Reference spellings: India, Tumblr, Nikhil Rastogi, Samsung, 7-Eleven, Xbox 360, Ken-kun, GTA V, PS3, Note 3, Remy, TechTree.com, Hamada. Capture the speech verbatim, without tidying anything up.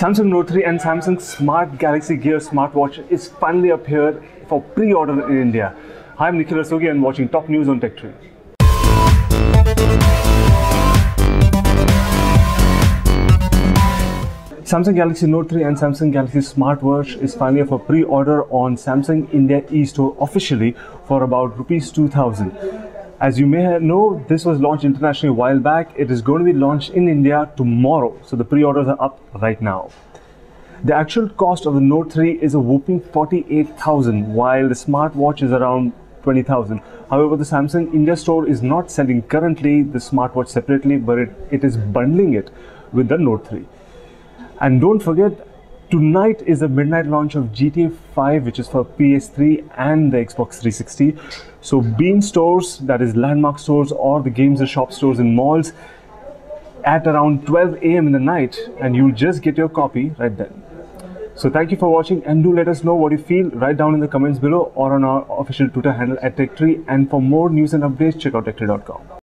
Samsung Note three and Samsung Smart Galaxy Gear smartwatch is finally appeared for pre-order in India. Hi, I'm Nikhil Rastogi and watching Top News on TechTree. Samsung Galaxy Note three and Samsung Galaxy Smartwatch is finally for pre-order on Samsung India e-store officially for about rupees two thousand. As you may know, this was launched internationally a while back. It is going to be launched in India tomorrow, so the pre-orders are up right now. The actual cost of the Note three is a whopping forty-eight thousand, while the smartwatch is around twenty thousand. However, the Samsung India store is not selling currently the smartwatch separately, but it, it is bundling it with the Note three. And don't forget, tonight is the midnight launch of G T A five, which is for P S three and the Xbox three sixty. So be in stores, that is landmark stores or the games and shop stores in malls at around twelve A M in the night, and you'll just get your copy right then. So thank you for watching, and do let us know what you feel. Write down in the comments below or on our official Twitter handle at TechTree. And for more news and updates, check out TechTree dot com.